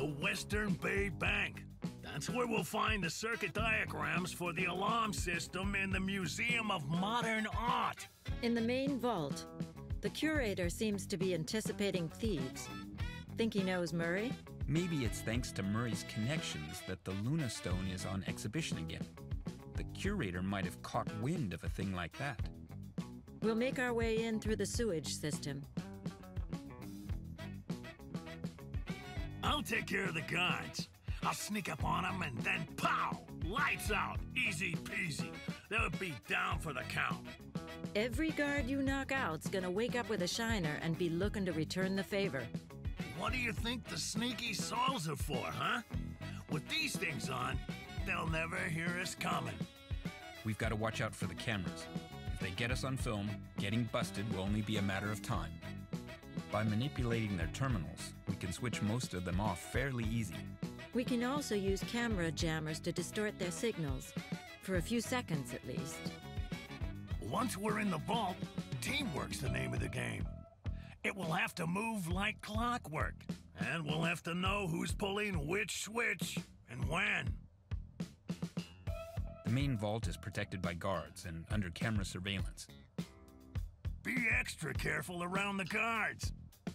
the Western Bay Bank. That's where we'll find the circuit diagrams for the alarm system in the Museum of Modern Art. In the main vault, the curator seems to be anticipating thieves. Think he knows Murray? Maybe it's thanks to Murray's connections that the Luna Stone is on exhibition again. The curator might have caught wind of a thing like that. We'll make our way in through the sewage system. I'll take care of the guards. I'll sneak up on them and then pow! Lights out! Easy peasy. They'll be down for the count. Every guard you knock out's gonna wake up with a shiner and be looking to return the favor. What do you think the sneaky souls are for, huh? With these things on, they'll never hear us coming. We've got to watch out for the cameras. If they get us on film, getting busted will only be a matter of time. By manipulating their terminals, we can switch most of them off fairly easy. We can also use camera jammers to distort their signals, for a few seconds at least. Once we're in the vault, teamwork's the name of the game. It will have to move like clockwork, and we'll have to know who's pulling which switch and when. The main vault is protected by guards and under camera surveillance. Be extra careful around the guards.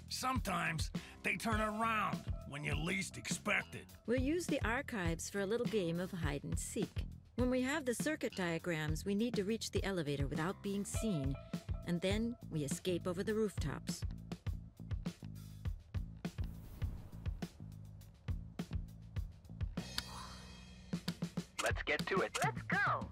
Sometimes they turn around when you least expect it. We'll use the archives for a little game of hide and seek. When we have the circuit diagrams, we need to reach the elevator without being seen, and then we escape over the rooftops. Let's get to it. Let's go!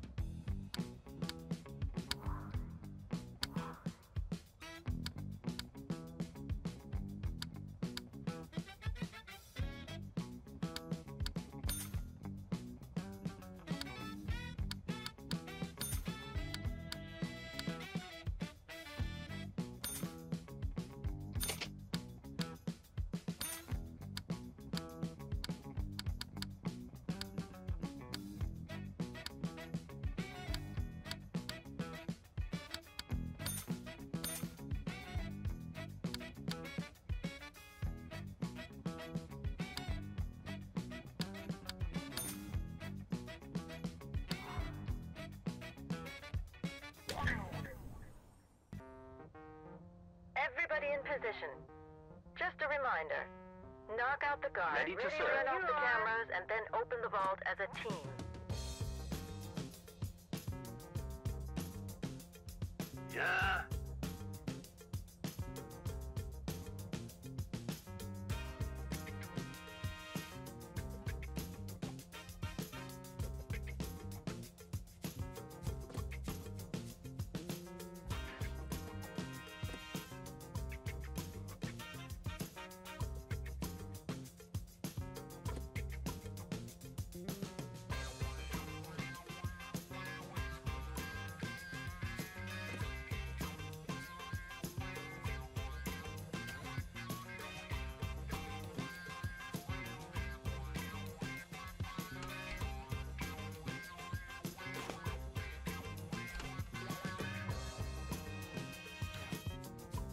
Everybody in position. Just a reminder, knock out the guard, ready to serve. Turn off the cameras, and then open the vault as a team. Yeah.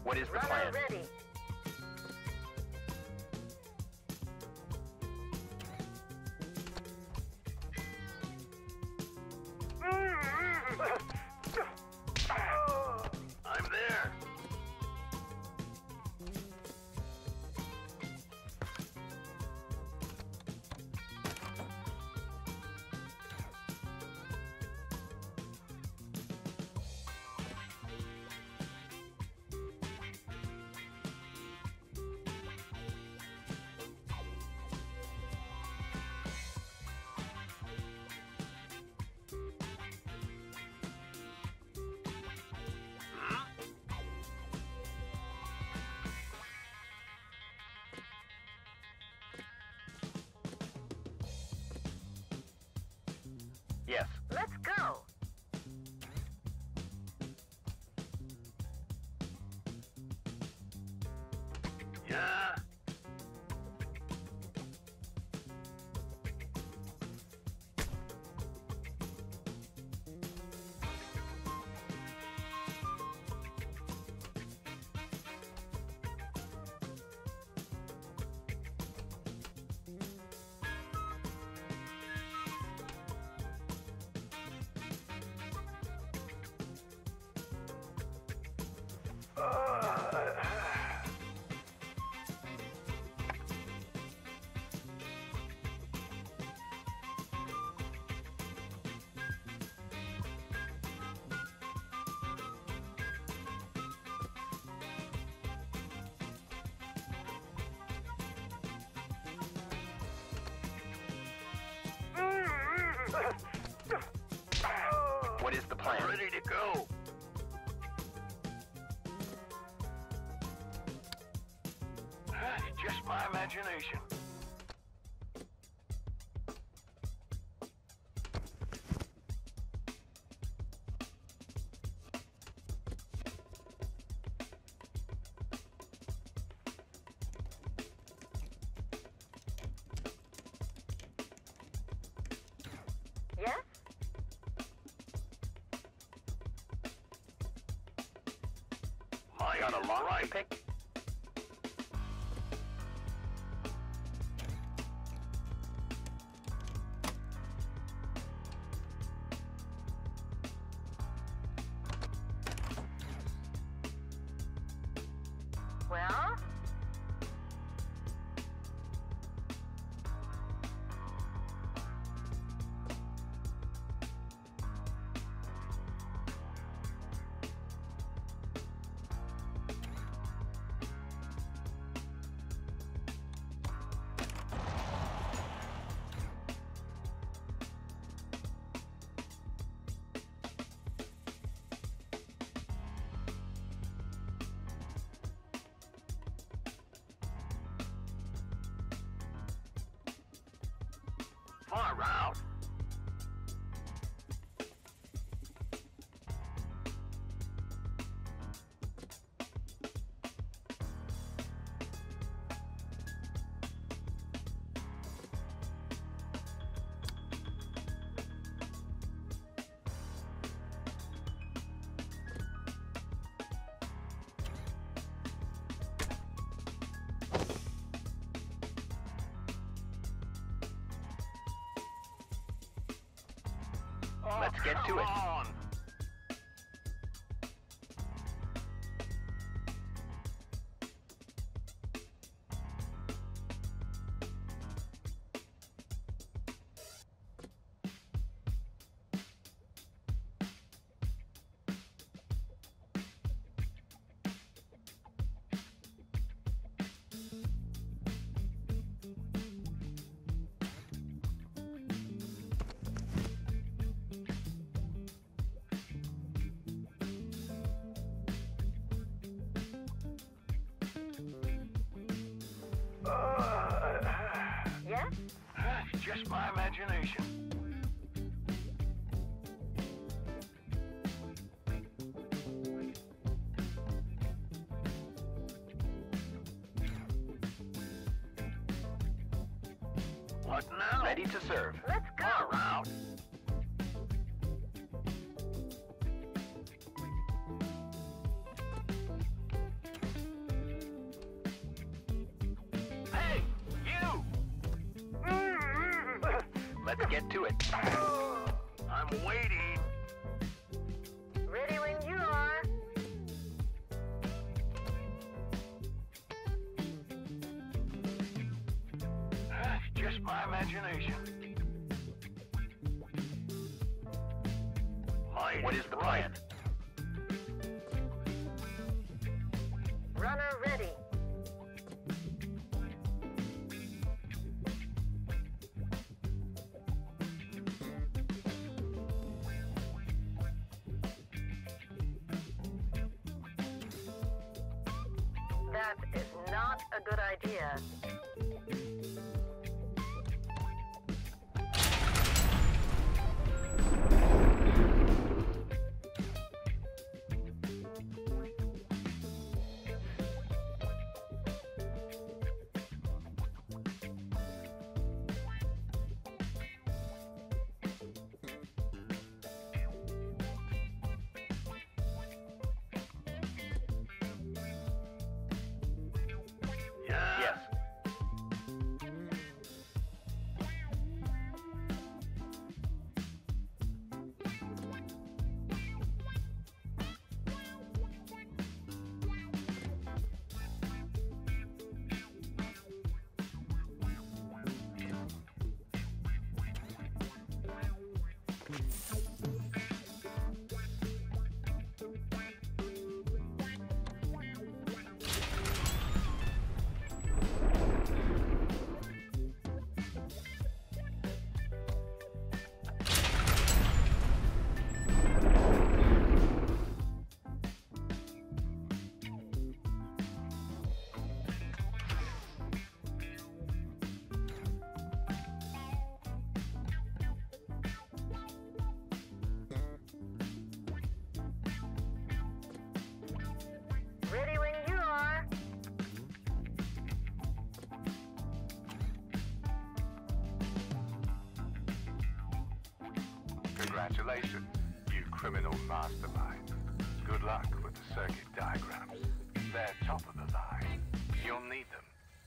What is the plan? Ready. I'm there. Yes. Let's go! Yeah! plan. Ready to go. Just my imagination. Far out. Get to it. Just my imagination. What now? Ready to serve. Let's go. All out. Get to it. I'm waiting. Ready when you are. Just my imagination. What is the plan? Runner ready. Good idea. Congratulations, you criminal mastermind. Good luck with the circuit diagrams. They're top of the line. You'll need them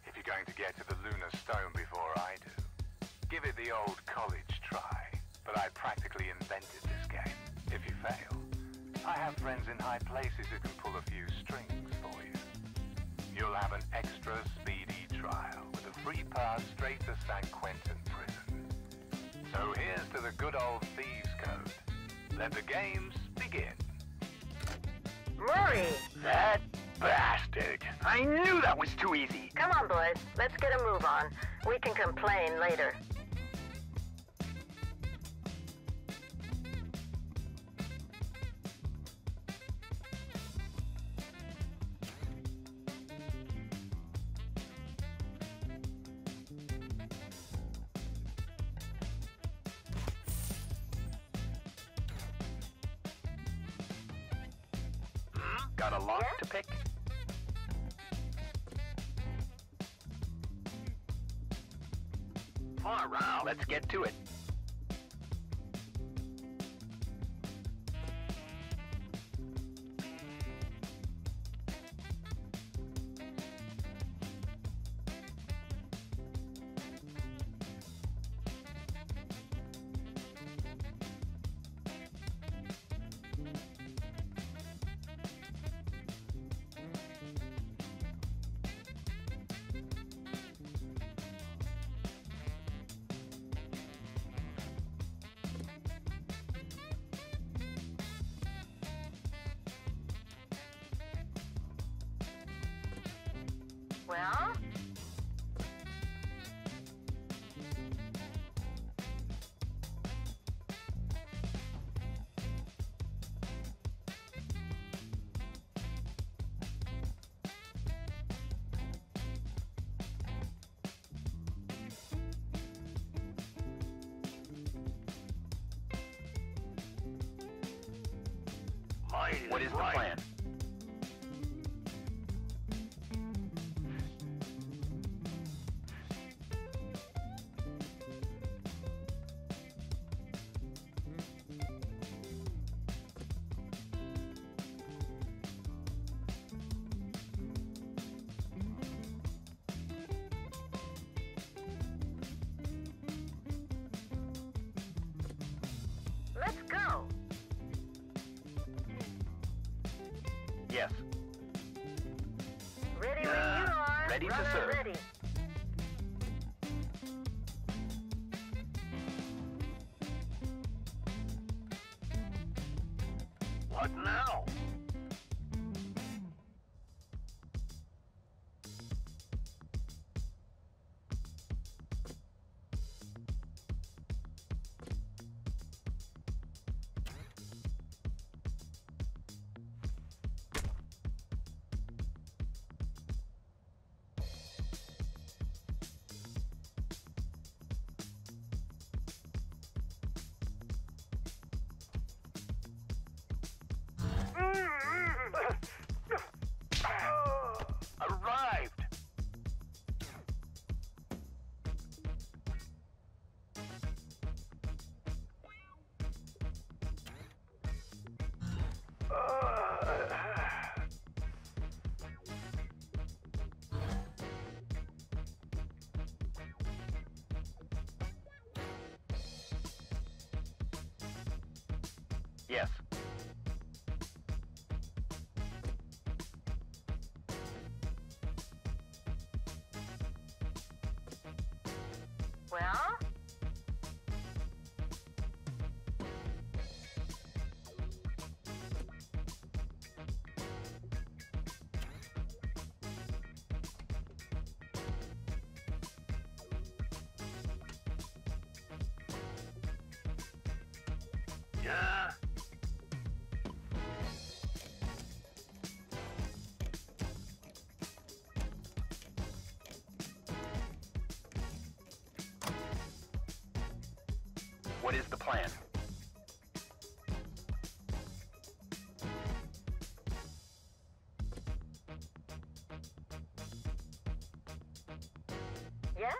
if you're going to get to the Luna Stone before I do. Give it the old college try, but I practically invented this game. If you fail, I have friends in high places who can pull a few strings for you. You'll have an extra speedy trial with a free pass straight to San Quentin prison. So here's to the good old Thieves Code. Let the games begin. Murray! That bastard! I knew that was too easy! Come on, boys. Let's get a move on. We can complain later. Got a lock to pick? All right, let's get to it. Well? What is the plan? Let's go! Yes. Ready when you are. Ready to serve. Ready. What now? Yes. Well? Yeah. What is the plan? Yes?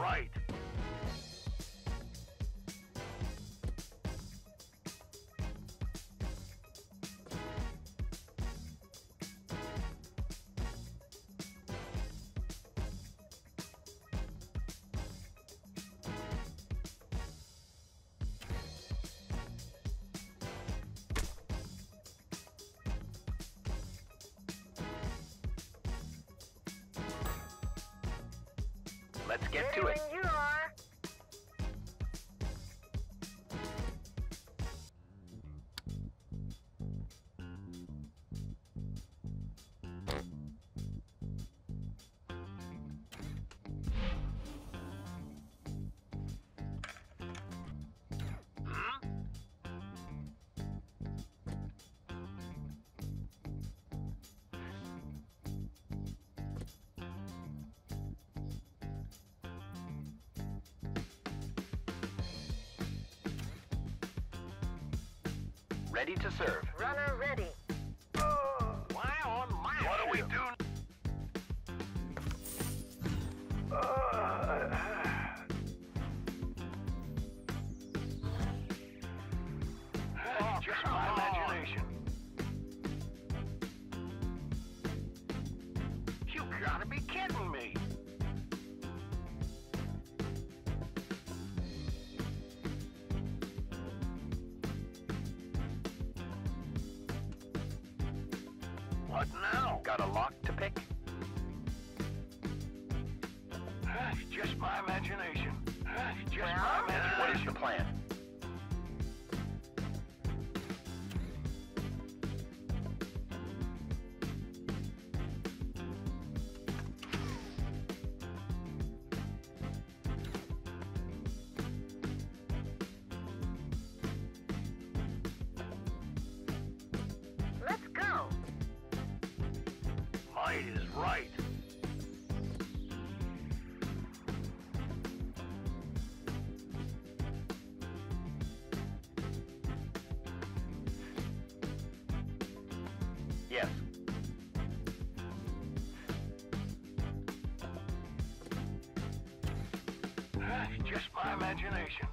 right. Let's get to it. You are. Ready to serve. Runner ready. Why on my what do we do? Just my imagination. You gotta be kidding me. What now? Got a lock to pick? That's just my imagination. That's just my imagination. What is your plan? Is right. Yes. Just my imagination.